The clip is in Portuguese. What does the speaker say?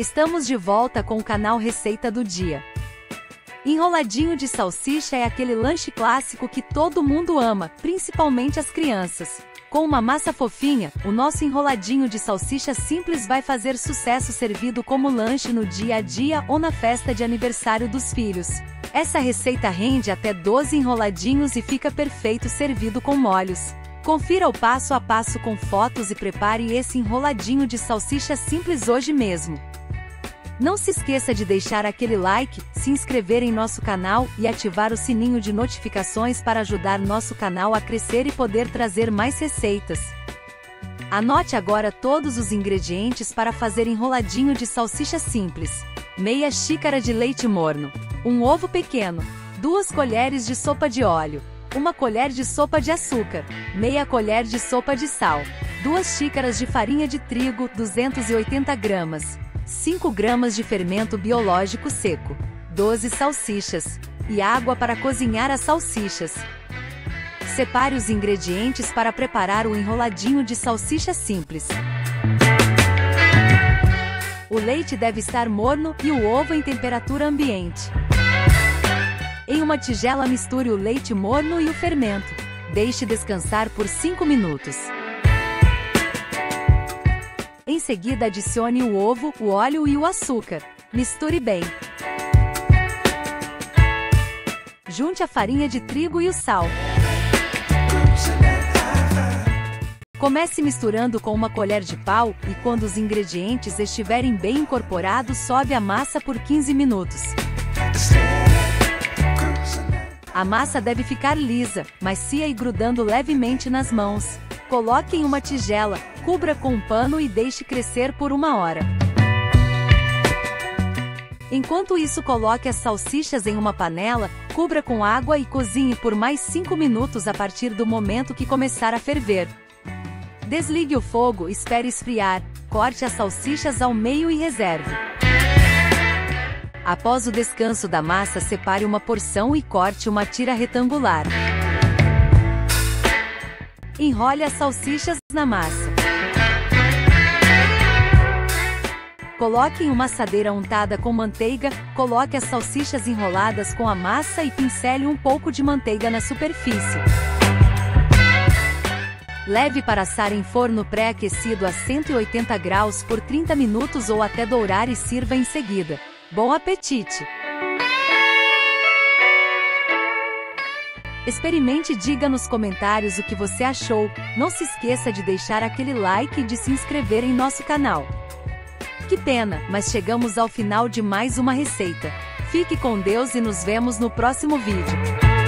Estamos de volta com o canal Receita do Dia. Enroladinho de salsicha é aquele lanche clássico que todo mundo ama, principalmente as crianças. Com uma massa fofinha, o nosso enroladinho de salsicha simples vai fazer sucesso, servido como lanche no dia a dia ou na festa de aniversário dos filhos. Essa receita rende até 12 enroladinhos e fica perfeito servido com molhos. Confira o passo a passo com fotos e prepare esse enroladinho de salsicha simples hoje mesmo. Não se esqueça de deixar aquele like, se inscrever em nosso canal e ativar o sininho de notificações para ajudar nosso canal a crescer e poder trazer mais receitas. Anote agora todos os ingredientes para fazer enroladinho de salsicha simples: meia xícara de leite morno, um ovo pequeno, 2 colheres de sopa de óleo, 1 colher de sopa de açúcar, meia colher de sopa de sal, 2 xícaras de farinha de trigo, 280 gramas, 5 gramas de fermento biológico seco, 12 salsichas, e água para cozinhar as salsichas. Separe os ingredientes para preparar o enroladinho de salsicha simples. O leite deve estar morno e o ovo em temperatura ambiente. Em uma tigela misture o leite morno e o fermento. Deixe descansar por 5 minutos. Em seguida, adicione o ovo, o óleo e o açúcar. Misture bem. Junte a farinha de trigo e o sal. Comece misturando com 1 colher de pau e, quando os ingredientes estiverem bem incorporados, sobe a massa por 15 minutos. A massa deve ficar lisa, macia e grudando levemente nas mãos. Coloque em uma tigela, cubra com um pano e deixe crescer por 1 hora. Enquanto isso, coloque as salsichas em uma panela, cubra com água e cozinhe por mais 5 minutos a partir do momento que começar a ferver. Desligue o fogo, espere esfriar, corte as salsichas ao meio e reserve. Após o descanso da massa, separe uma porção e corte uma tira retangular. Enrole as salsichas na massa. Coloque em uma assadeira untada com manteiga, coloque as salsichas enroladas com a massa e pincele um pouco de manteiga na superfície. Leve para assar em forno pré-aquecido a 180 graus por 30 minutos ou até dourar e sirva em seguida. Bom apetite! Experimente e diga nos comentários o que você achou. Não se esqueça de deixar aquele like e de se inscrever em nosso canal. Que pena, mas chegamos ao final de mais uma receita. Fique com Deus e nos vemos no próximo vídeo.